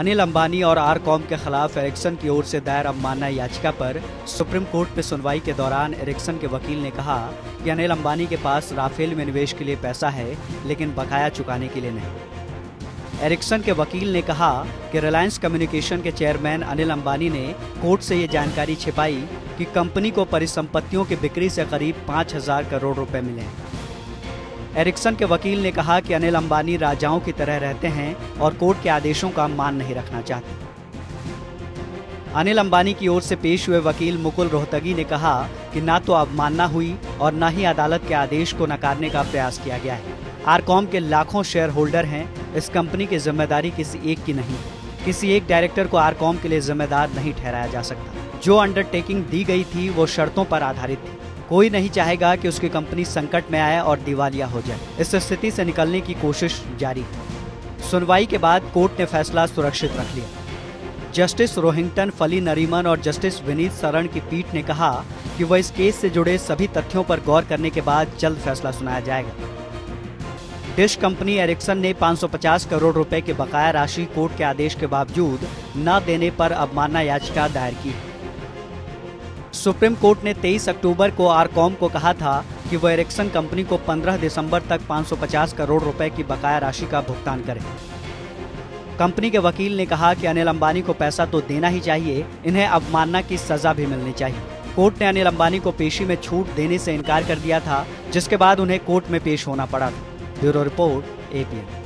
अनिल अंबानी और आरकॉम के खिलाफ एरिक्सन की ओर से दायर अवमानना याचिका पर सुप्रीम कोर्ट में सुनवाई के दौरान एरिक्सन के वकील ने कहा कि अनिल अंबानी के पास राफेल में निवेश के लिए पैसा है, लेकिन बकाया चुकाने के लिए नहीं। एरिक्सन के वकील ने कहा कि रिलायंस कम्युनिकेशन के चेयरमैन अनिल अंबानी ने कोर्ट से ये जानकारी छिपाई कि कंपनी को परिसंपत्तियों की बिक्री से करीब 5,000 करोड़ रुपए मिले। एरिक्सन के वकील ने कहा कि अनिल अंबानी राजाओं की तरह रहते हैं और कोर्ट के आदेशों का मान नहीं रखना चाहते। अनिल अंबानी की ओर से पेश हुए वकील मुकुल रोहतगी ने कहा कि ना तो अवमानना हुई और ना ही अदालत के आदेश को नकारने का प्रयास किया गया है। आरकॉम के लाखों शेयर होल्डर हैं। इस कंपनी की जिम्मेदारी किसी एक की नहीं, किसी एक डायरेक्टर को आरकॉम के लिए जिम्मेदार नहीं ठहराया जा सकता। जो अंडरटेकिंग दी गई थी वो शर्तों पर आधारित थी। कोई नहीं चाहेगा कि उसकी कंपनी संकट में आए और दिवालिया हो जाए। इस स्थिति से निकलने की कोशिश जारी है। सुनवाई के बाद कोर्ट ने फैसला सुरक्षित रख लिया। जस्टिस रोहिंगटन फली नरीमन और जस्टिस विनीत सरण की पीठ ने कहा कि वह इस केस से जुड़े सभी तथ्यों पर गौर करने के बाद जल्द फैसला सुनाया जाएगा। डिश कंपनी एरिक्सन ने 550 करोड़ रुपए के बकाया राशि कोर्ट के आदेश के बावजूद न देने पर अवमानना याचिका दायर की। सुप्रीम कोर्ट ने 23 अक्टूबर को आरकॉम को कहा था कि वह एरिक्सन कंपनी को 15 दिसंबर तक 550 करोड़ रुपए की बकाया राशि का भुगतान करे। कंपनी के वकील ने कहा कि अनिल अंबानी को पैसा तो देना ही चाहिए, इन्हें अवमानना की सजा भी मिलनी चाहिए। कोर्ट ने अनिल अंबानी को पेशी में छूट देने से इनकार कर दिया था, जिसके बाद उन्हें कोर्ट में पेश होना पड़ा था। Bureau report, APN।